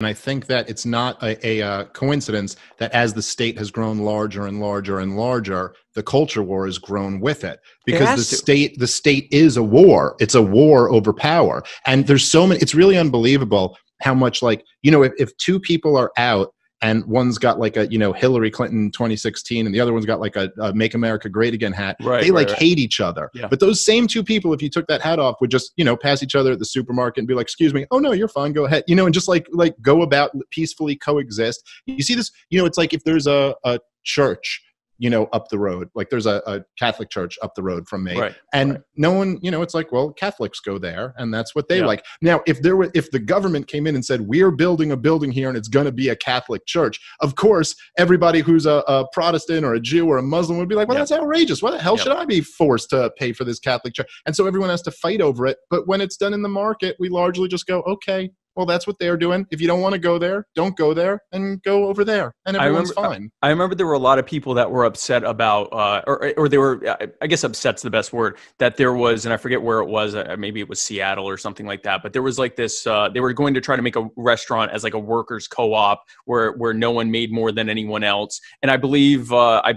And I think that it's not a coincidence that as the state has grown larger and larger and larger, the culture war has grown with it, because the state is a war. It's a war over power. And there's so many, it's really unbelievable how much, like, you know, if two people are out and one's got like a, you know, Hillary Clinton 2016 and the other one's got like a Make America Great Again hat, right, they like hate each other. Yeah. But those same two people, if you took that hat off, would just, you know, pass each other at the supermarket and be like, excuse me, oh no, you're fine, go ahead. You know, and just like go about, peacefully coexist. You see this, you know, it's like if there's a church, you know, up the road, like there's a Catholic church up the road from me, right, and no one, you know, it's like, well, Catholics go there and that's what they like. Now, if the government came in and said, we're building a building here and it's going to be a Catholic church, of course, everybody who's a Protestant or a Jew or a Muslim would be like, well, that's outrageous. Why the hell should I be forced to pay for this Catholic church? And so everyone has to fight over it. But when it's done in the market, we largely just go, okay, well, that's what they're doing. If you don't want to go there, don't go there, and go over there. And everyone's fine. I remember there were a lot of people that were upset about, or they were, I guess upset's the best word, that there was, and I forget where it was, maybe it was Seattle or something like that, but there was like this, they were going to try to make a restaurant as like a workers' co-op where no one made more than anyone else. And I believe that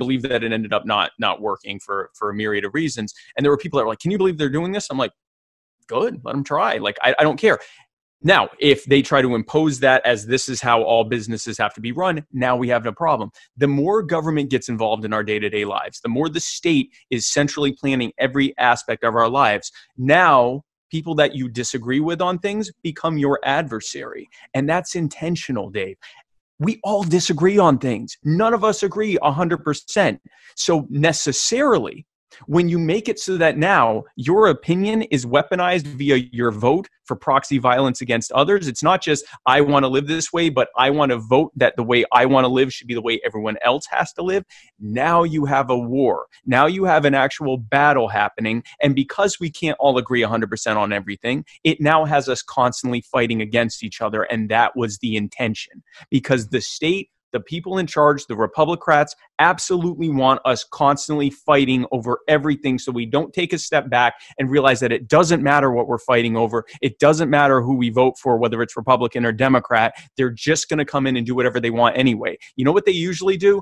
it ended up not working for a myriad of reasons. And there were people that were like, can you believe they're doing this? I'm like, good, let them try. Like, I don't care. Now, if they try to impose that as this is how all businesses have to be run, now we have no problem. The more government gets involved in our day-to-day lives, the more the state is centrally planning every aspect of our lives, now people that you disagree with on things become your adversary. And that's intentional, Dave. We all disagree on things. None of us agree 100%. So necessarily, when you make it so that now your opinion is weaponized via your vote for proxy violence against others, it's not just I want to live this way, but I want to vote that the way I want to live should be the way everyone else has to live. Now you have a war. Now you have an actual battle happening. And because we can't all agree 100% on everything, it now has us constantly fighting against each other. And that was the intention, because the state, the people in charge, the Republicrats, absolutely want us constantly fighting over everything, so we don't take a step back and realize that it doesn't matter what we're fighting over. It doesn't matter who we vote for, whether it's Republican or Democrat. They're just going to come in and do whatever they want anyway. You know what they usually do?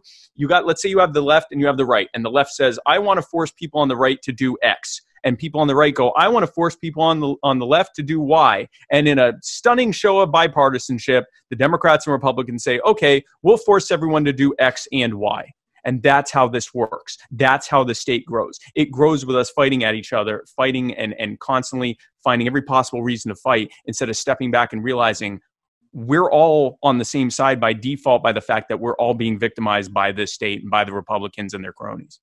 Let's say you have the left and you have the right, and the left says, I want to force people on the right to do X. And people on the right go, I want to force people on the left to do Y. And in a stunning show of bipartisanship, the Democrats and Republicans say, okay, we'll force everyone to do X and Y. And that's how this works. That's how the state grows. It grows with us fighting at each other, fighting and constantly finding every possible reason to fight, instead of stepping back and realizing we're all on the same side by default, by the fact that we're all being victimized by this state and by the Republicans and their cronies.